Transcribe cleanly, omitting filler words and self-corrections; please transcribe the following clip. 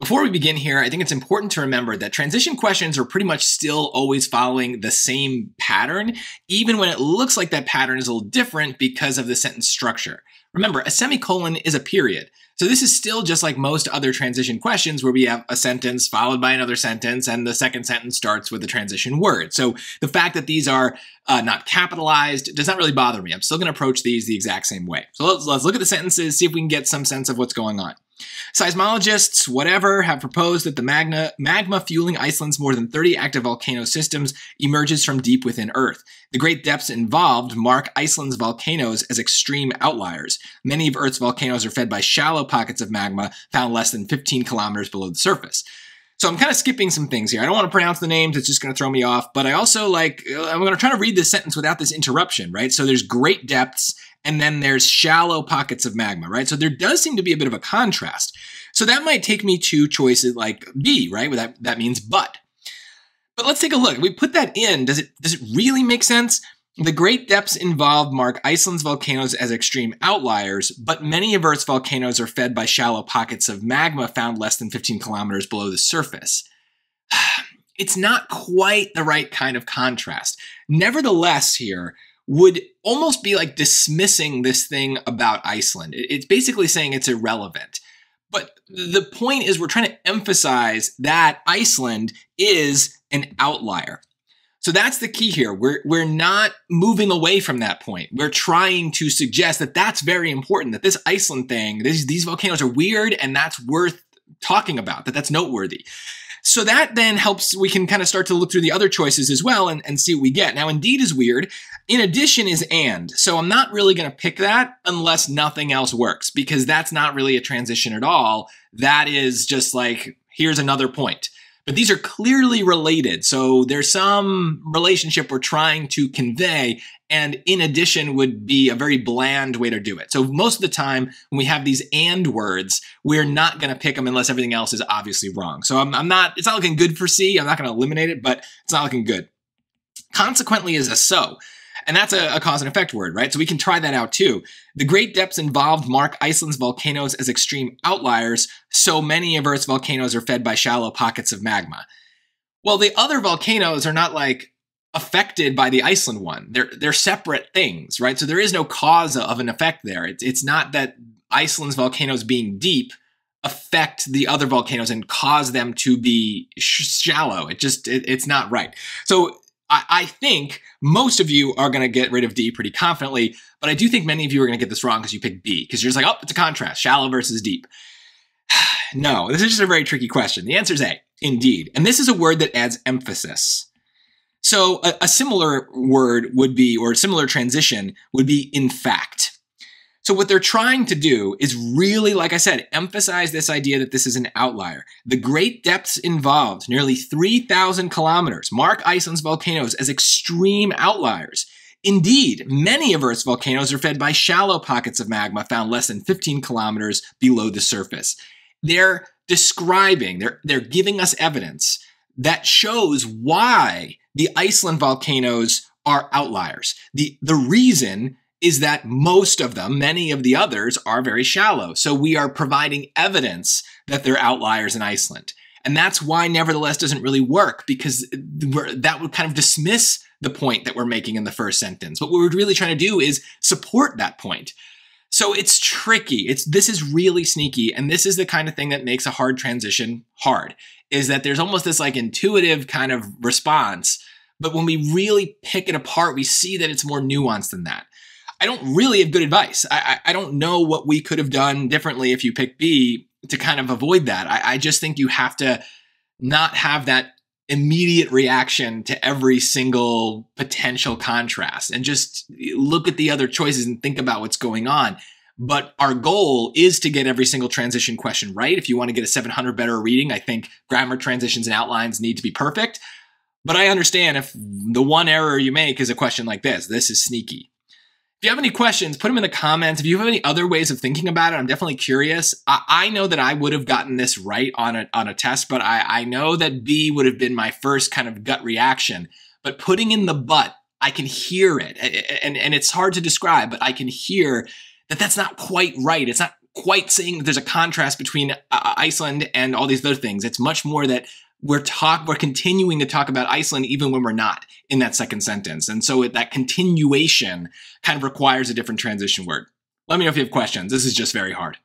Before we begin here, I think it's important to remember that transition questions are pretty much still always following the same pattern, even when it looks like that pattern is a little different because of the sentence structure. Remember, a semicolon is a period. So this is still just like most other transition questions where we have a sentence followed by another sentence and the second sentence starts with a transition word. So the fact that these are not capitalized does not really bother me. I'm still going to approach these the exact same way. So let's look at the sentences, see if we can get some sense of what's going on. Seismologists, whatever, have proposed that the magma fueling Iceland's more than 30 active volcano systems emerges from deep within Earth. The great depths involved mark Iceland's volcanoes as extreme outliers. Many of Earth's volcanoes are fed by shallow pockets of magma found less than 15 kilometers below the surface. So I'm kind of skipping some things here. I don't want to pronounce the names. It's just going to throw me off. But I also I'm going to try to read this sentence without this interruption, right? So there's great depths and then there's shallow pockets of magma, right? So there does seem to be a bit of a contrast. So that might take me to choices like B, right? That means but. But let's take a look. If we put that in, does it really make sense? The great depths involved mark Iceland's volcanoes as extreme outliers, but many of Earth's volcanoes are fed by shallow pockets of magma found less than 15 kilometers below the surface. It's not quite the right kind of contrast. Nevertheless, here would almost be like dismissing this thing about Iceland. It's basically saying it's irrelevant. But the point is we're trying to emphasize that Iceland is an outlier. So that's the key here. We're not moving away from that point. We're trying to suggest that that's very important, that this Iceland thing, these volcanoes are weird and that's worth talking about, that's noteworthy. So that then helps, we can kind of start to look through the other choices as well and see what we get. Now, indeed is weird. In addition is and. So I'm not really going to pick that unless nothing else works because that's not really a transition at all. That is just like, here's another point. But these are clearly related, so there's some relationship we're trying to convey, and in addition would be a very bland way to do it. So most of the time when we have these and words, we're not going to pick them unless everything else is obviously wrong. So it's not looking good for C. I'm not going to eliminate it, but it's not looking good. Consequently is a so. And that's a cause and effect word, right? So we can try that out too. The great depths involved mark Iceland's volcanoes as extreme outliers. So many of Earth's volcanoes are fed by shallow pockets of magma. Well, the other volcanoes are not like affected by the Iceland one. They're separate things, right? So there is no cause of an effect there. It's not that Iceland's volcanoes being deep affect the other volcanoes and cause them to be shallow. It's not right. So I think most of you are going to get rid of D pretty confidently, but I do think many of you are going to get this wrong because you picked B, because you're just like, oh, it's a contrast, shallow versus deep. No, this is just a very tricky question. The answer is A, indeed. And this is a word that adds emphasis. So a similar word would be, or a similar transition would be in fact. So what they're trying to do is really, like I said, emphasize this idea that this is an outlier. The great depths involved, nearly 3,000 kilometers, mark Iceland's volcanoes as extreme outliers. Indeed, many of Earth's volcanoes are fed by shallow pockets of magma found less than 15 kilometers below the surface. They're describing, they're giving us evidence that shows why the Iceland volcanoes are outliers. The reason is that most of them, many of the others, are very shallow. So we are providing evidence that they're outliers in Iceland. And that's why nevertheless doesn't really work, because that would kind of dismiss the point that we're making in the first sentence. But what we're really trying to do is support that point. So it's tricky. This is really sneaky. And this is the kind of thing that makes a hard transition hard, is that there's almost this like intuitive kind of response. But when we really pick it apart, we see that it's more nuanced than that. I don't really have good advice. I don't know what we could have done differently if you picked B to kind of avoid that. I just think you have to not have that immediate reaction to every single potential contrast and just look at the other choices and think about what's going on. But our goal is to get every single transition question right. If you want to get a 700 better reading, I think grammar, transitions, and outlines need to be perfect. But I understand if the one error you make is a question like this. This is sneaky. If you have any questions, put them in the comments. If you have any other ways of thinking about it, I'm definitely curious. I know that I would have gotten this right on a test, but I know that B would have been my first kind of gut reaction. But putting in the but, I can hear it. And it's hard to describe, but I can hear that that's not quite right. It's not quite saying that there's a contrast between Iceland and all these other things. It's much more that we're continuing to talk about Iceland even when we're not in that second sentence. And so that continuation kind of requires a different transition word. Let me know if you have questions. This is just very hard.